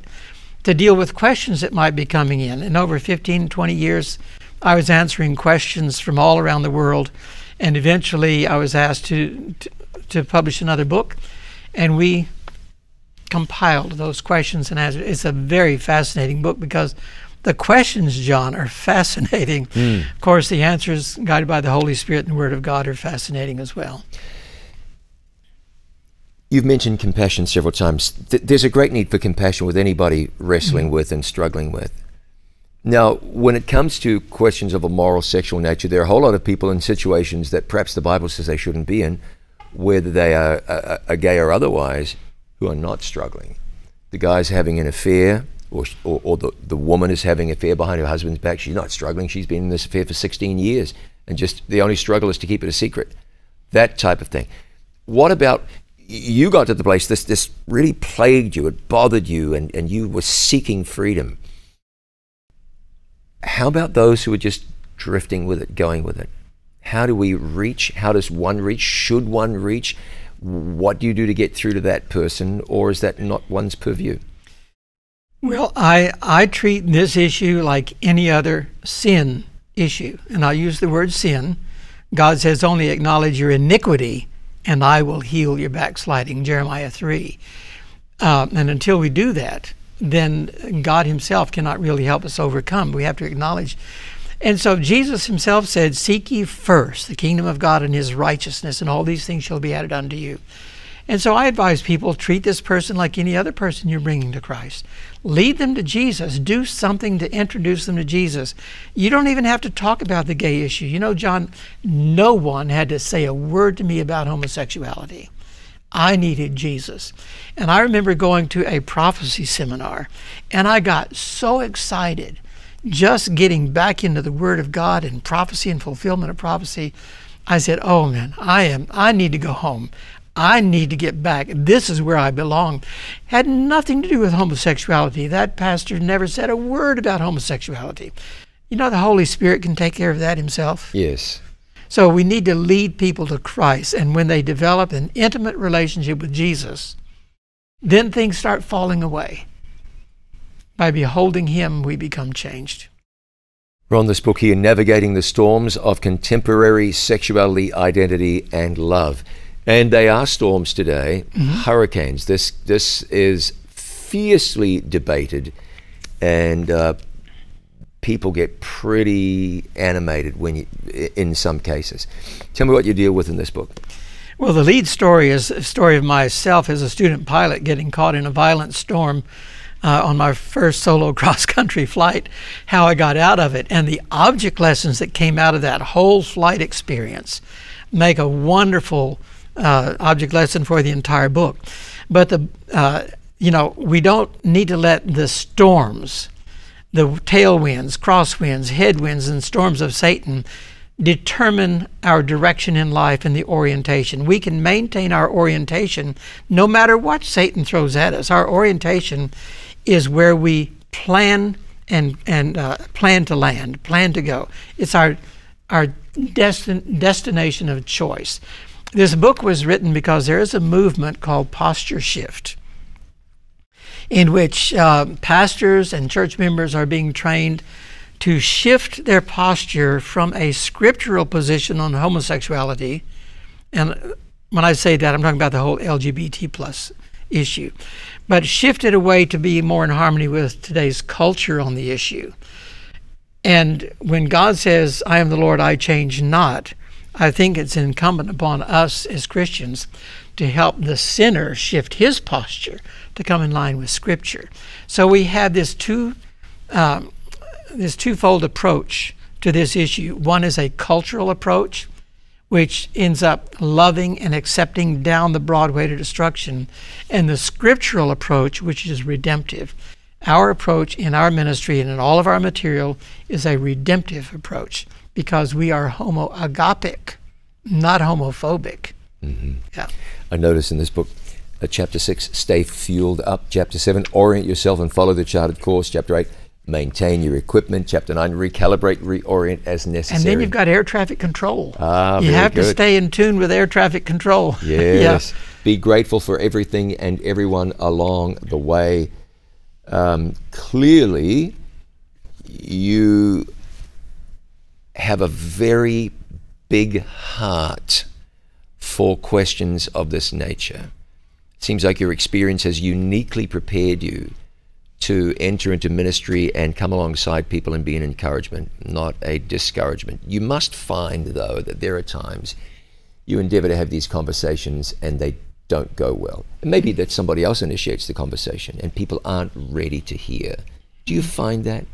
to deal with questions that might be coming in. In over fifteen, twenty years, I was answering questions from all around the world, and eventually I was asked to, to, to publish another book, and we compiled those questions and answers. It's a very fascinating book because the questions, John, are fascinating. Mm. Of course, the answers guided by the Holy Spirit and the Word of God are fascinating as well. You've mentioned compassion several times. Th there's a great need for compassion with anybody wrestling mm-hmm. with and struggling with. Now, when it comes to questions of a moral, sexual nature, there are a whole lot of people in situations that perhaps the Bible says they shouldn't be in, whether they are a, a gay or otherwise, who are not struggling. The guy's having an affair, or, or, or the, the woman is having an affair behind her husband's back. She's not struggling. She's been in this affair for sixteen years, and just the only struggle is to keep it a secret. That type of thing. What about... You got to the place, this, this really plagued you, it bothered you, and, and you were seeking freedom. How about those who are just drifting with it, going with it? How do we reach? How does one reach? Should one reach? What do you do to get through to that person, or is that not one's purview? Well, I, I treat this issue like any other sin issue, and I use the word sin. God says, only acknowledge your iniquity, and I will heal your backsliding, Jeremiah three. Um, and until we do that, then God himself cannot really help us overcome. We have to acknowledge. And so Jesus himself said, seek ye first the kingdom of God and his righteousness, and all these things shall be added unto you. And so I advise people, treat this person like any other person you're bringing to Christ. Lead them to Jesus. Do something to introduce them to Jesus. You don't even have to talk about the gay issue. You know, John, no one had to say a word to me about homosexuality. I needed Jesus. And I remember going to a prophecy seminar, and I got so excited just getting back into the Word of God and prophecy and fulfillment of prophecy. I said, oh, man, I am. I need to go home. I need to get back. This is where I belong. Had nothing to do with homosexuality. That pastor never said a word about homosexuality. You know, the Holy Spirit can take care of that himself. Yes. So we need to lead people to Christ. And when they develop an intimate relationship with Jesus, then things start falling away. By beholding him, we become changed. We're on this book here, Navigating the Storms of Contemporary Sexuality, Identity, and Love. And they are storms today, mm-hmm. hurricanes. This, this is fiercely debated, and uh, people get pretty animated when you, in some cases. Tell me what you deal with in this book. Well, the lead story is a story of myself as a student pilot getting caught in a violent storm uh, on my first solo cross-country flight, how I got out of it, and the object lessons that came out of that whole flight experience make a wonderful Uh, object lesson for the entire book. But the uh, you know, we don't need to let the storms, the tailwinds, crosswinds, headwinds, and storms of Satan determine our direction in life and the orientation. We can maintain our orientation no matter what Satan throws at us. Our orientation is where we plan and and uh, plan to land, plan to go. It's our our destin destination of choice. This book was written because there is a movement called Posture Shift, in which uh, pastors and church members are being trained to shift their posture from a scriptural position on homosexuality. And when I say that, I'm talking about the whole L G B T plus issue, but shift it away to be more in harmony with today's culture on the issue. And when God says, I am the Lord, I change not, I think it's incumbent upon us as Christians to help the sinner shift his posture to come in line with Scripture. So we have this two, um, this twofold approach to this issue. One is a cultural approach, which ends up loving and accepting down the broad way to destruction, and the scriptural approach, which is redemptive. Our approach in our ministry and in all of our material is a redemptive approach, because we are homo agapic, not homophobic. Mm-hmm. Yeah. I notice in this book, uh, chapter six, stay fueled up. Chapter seven, orient yourself and follow the charted course. Chapter eight, maintain your equipment. Chapter nine, recalibrate, reorient as necessary. And then you've got air traffic control. Ah, you have good. to stay in tune with air traffic control. Yes. Yeah. Be grateful for everything and everyone along the way. Um, clearly, you have a very big heart for questions of this nature. It seems like your experience has uniquely prepared you to enter into ministry and come alongside people and be an encouragement, not a discouragement. You must find, though, that there are times you endeavor to have these conversations and they don't go well. And maybe that somebody else initiates the conversation and people aren't ready to hear. Do you find that?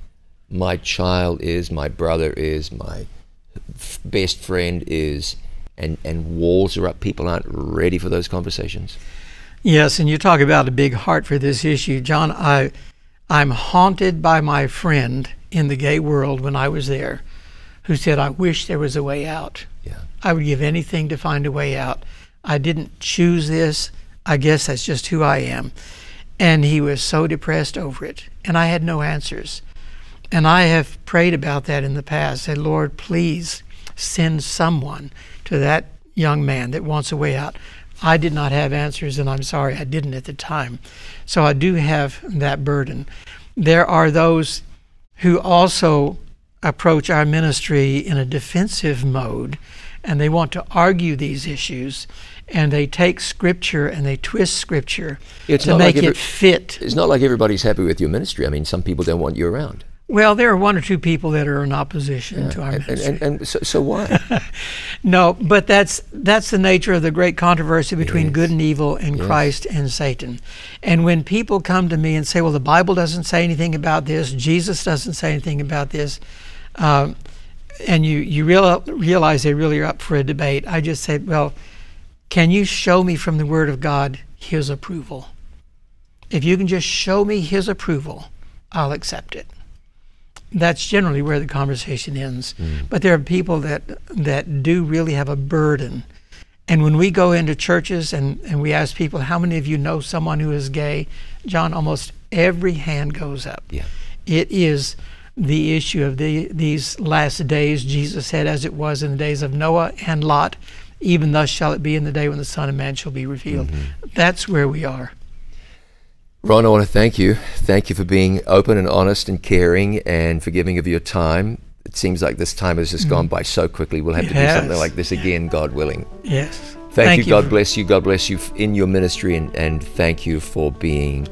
My child is, my brother is, my f best friend is, and, and walls are up. People aren't ready for those conversations. Yes, and you talk about a big heart for this issue. John, I, I'm haunted by my friend in the gay world when I was there who said, I wish there was a way out. Yeah. I would give anything to find a way out. I didn't choose this. I guess that's just who I am. And he was so depressed over it, and I had no answers. And I have prayed about that in the past. Say, Lord, please send someone to that young man that wants a way out. I did not have answers, and I'm sorry I didn't at the time. So I do have that burden. There are those who also approach our ministry in a defensive mode, and they want to argue these issues, and they take Scripture and they twist Scripture it's to make like it fit. It's not like everybody's happy with your ministry. I mean, some people don't want you around. Well, there are one or two people that are in opposition yeah, to our and, ministry. And, and, and so, so why? No, but that's that's the nature of the great controversy between yes. good and evil and yes. Christ and Satan. And when people come to me and say, well, the Bible doesn't say anything about this, Jesus doesn't say anything about this, um, and you, you real, realize they really are up for a debate, I just say, well, can you show me from the Word of God His approval? If you can just show me His approval, I'll accept it. That's generally where the conversation ends. Mm. But there are people that that do really have a burden. And when we go into churches and, and we ask people, how many of you know someone who is gay? John, almost every hand goes up. Yeah. It is the issue of the, these last days. Jesus said, as it was in the days of Noah and Lot, even thus shall it be in the day when the Son of Man shall be revealed. Mm-hmm. That's where we are. Ron, I want to thank you. Thank you for being open and honest and caring and forgiving of your time. It seems like this time has just mm. gone by so quickly. We'll have it to has. do something like this again, God willing. Yes. Thank, thank you. you. God bless you. God bless you in your ministry, and, and thank you for being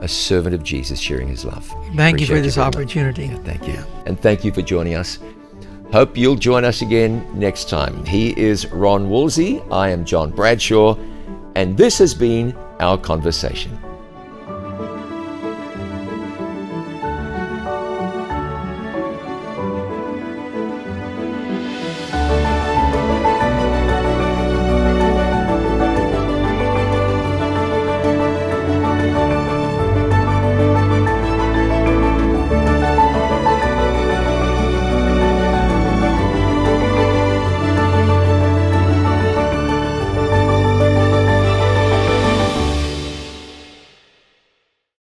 a servant of Jesus, sharing His love. Thank Appreciate you for this opportunity. Yeah, thank you. Yeah. And thank you for joining us. Hope you'll join us again next time. He is Ron Woolsey. I am John Bradshaw. And this has been Our Conversation.